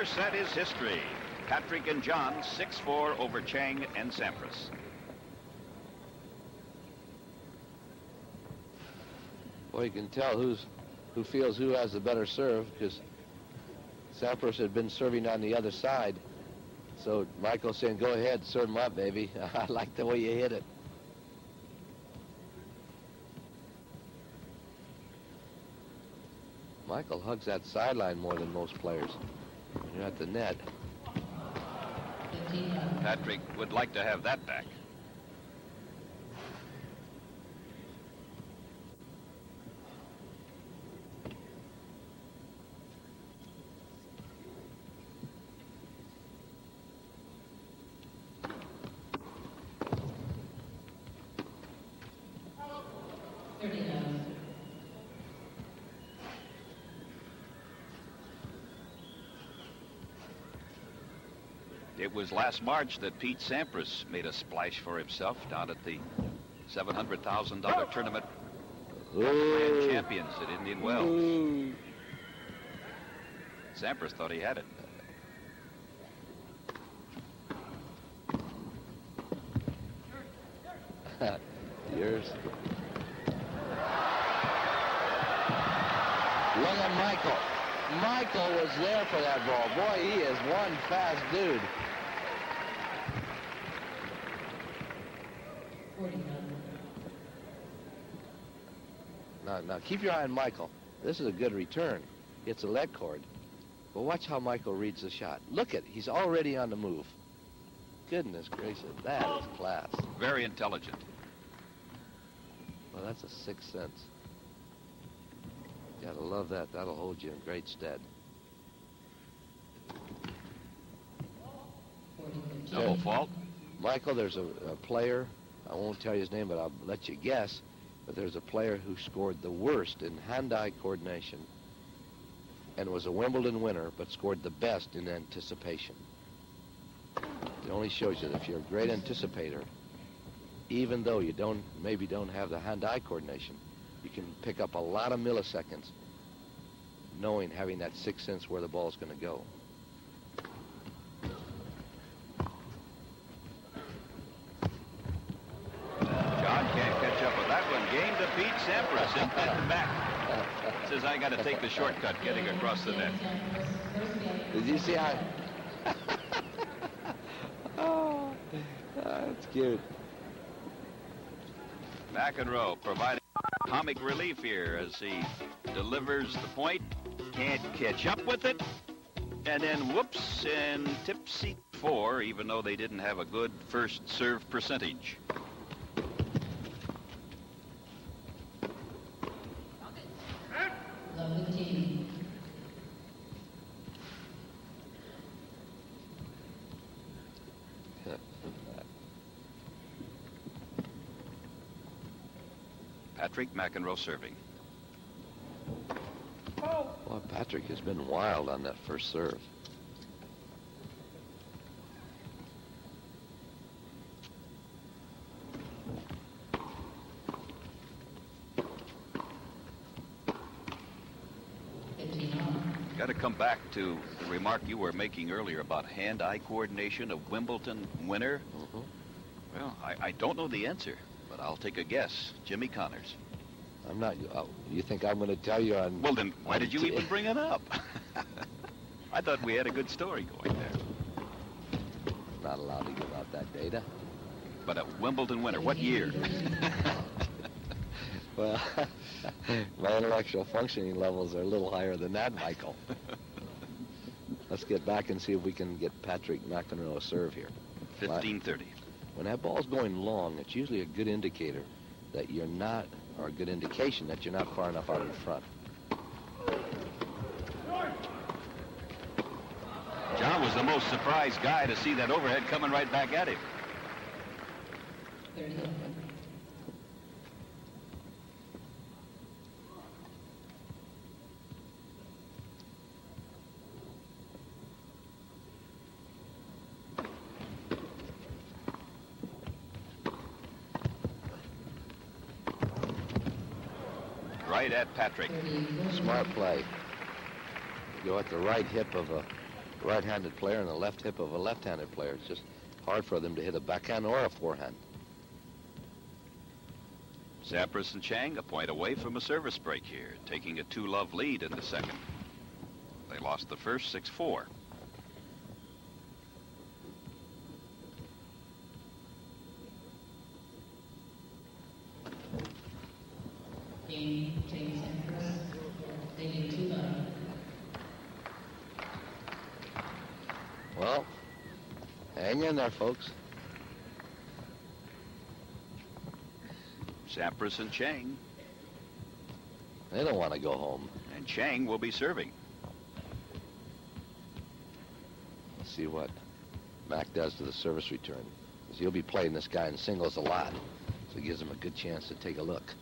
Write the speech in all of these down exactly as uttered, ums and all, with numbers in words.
First set is history. Patrick and John six four over Chang and Sampras. Well, you can tell who's who feels who has the better serve, because Sampras had been serving on the other side. So Michael's saying, go ahead, serve him up, baby. I like the way you hit it. Michael hugs that sideline more than most players. When you're at the net. Patrick would like to have that back. It was last March that Pete Sampras made a splash for himself down at the seven hundred thousand dollar tournament at the Grand Champions at Indian Wells. Ooh. Sampras thought he had it. Yours. Look at Michael. Michael was there for that ball. Boy, he is one fast dude. Now, now, keep your eye on Michael. This is a good return. It's a lead cord. But watch how Michael reads the shot. Look at it. He's already on the move. Goodness gracious, that is class. Very intelligent. Well, that's a sixth sense. Gotta love that. That'll hold you in great stead. Double fault. Michael, there's a, a player. I won't tell you his name, but I'll let you guess. But there's a player who scored the worst in hand-eye coordination and was a Wimbledon winner, but scored the best in anticipation. It only shows you that if you're a great anticipator, even though you don't maybe don't have the hand-eye coordination, you can pick up a lot of milliseconds knowing, having that sixth sense where the ball's going to go. John can't catch up with that one. Game to Pete Sampras in the back. Says, I got to take the shortcut getting across the net. Did you see how... oh, that's cute. McEnroe providing comic relief here as he delivers the point, can't catch up with it, and then whoops, and tipsy four, even though they didn't have a good first serve percentage. Patrick McEnroe serving. Well, Patrick has been wild on that first serve. Got to come back to the remark you were making earlier about hand-eye coordination of Wimbledon winner. Mm-hmm. Well, I, I don't know the answer. But I'll take a guess. Jimmy Connors. I'm not. Oh, you think I'm going to tell you on... Well, then, why did you even bring it up? I thought we had a good story going there. Not allowed to give out that data. But a Wimbledon winner. What year? Well, my intellectual functioning levels are a little higher than that, Michael. Let's get back and see if we can get Patrick McEnroe a serve here. fifteen thirty. When that ball's going long, it's usually a good indicator that you're not, or a good indication that you're not far enough out in front. John was the most surprised guy to see that overhead coming right back at him. Right at Patrick. Smart play. Go at the right hip of a right-handed player and the left hip of a left-handed player. It's just hard for them to hit a backhand or a forehand. Sampras and Chang a point away from a service break here, taking a two-love lead in the second. They lost the first six four. Well, hang in there, folks. Sampras and Chang. They don't want to go home. And Chang will be serving. Let's see what Mac does to the service return. Because he'll be playing this guy in singles a lot. So it gives him a good chance to take a look.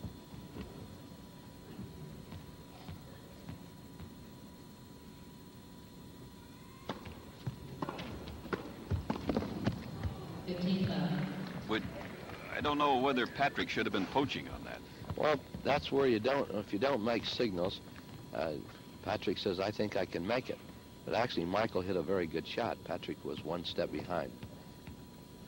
Know whether Patrick should have been poaching on that. Well, that's where you don't, if you don't make signals, uh, Patrick says, I think I can make it. But actually, Michael hit a very good shot. Patrick was one step behind.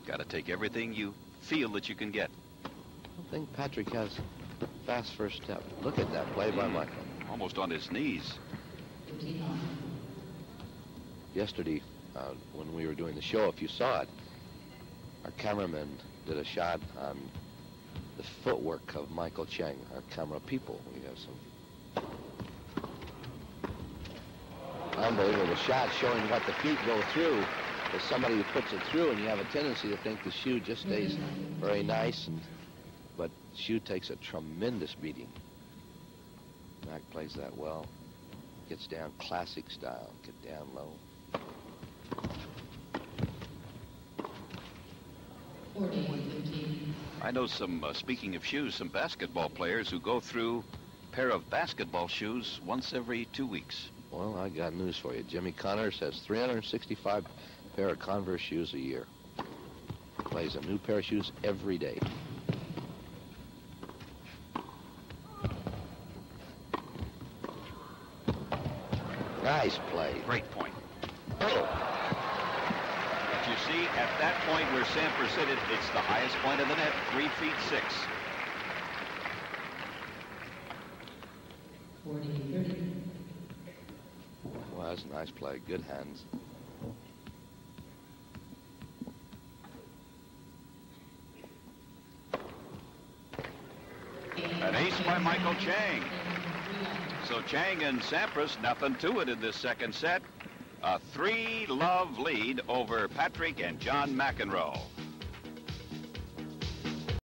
Got to take everything you feel that you can get. I think Patrick has a fast first step. Look at that play by Michael. Almost on his knees. Yesterday, uh, when we were doing the show, if you saw it, our cameraman did a shot on the footwork of Michael Chang, our camera people. We have some unbelievable shots showing what the feet go through. As somebody who puts it through, and you have a tendency to think the shoe just stays very nice, and, but the shoe takes a tremendous beating. Mac plays that well. Gets down classic style, get down low. I know some, uh, speaking of shoes, some basketball players who go through a pair of basketball shoes once every two weeks. Well, I got news for you. Jimmy Connors has three hundred sixty-five pair of Converse shoes a year. Plays a new pair of shoes every day. Nice play. Great point. Oh. You see, at that point where Sampras hit it, it's the highest point of the net, three feet six. forty, thirty. Well, that's a nice play. Good hands. An ace by Michael Chang. So Chang and Sampras, nothing to it in this second set. A three-love lead over Patrick and John McEnroe.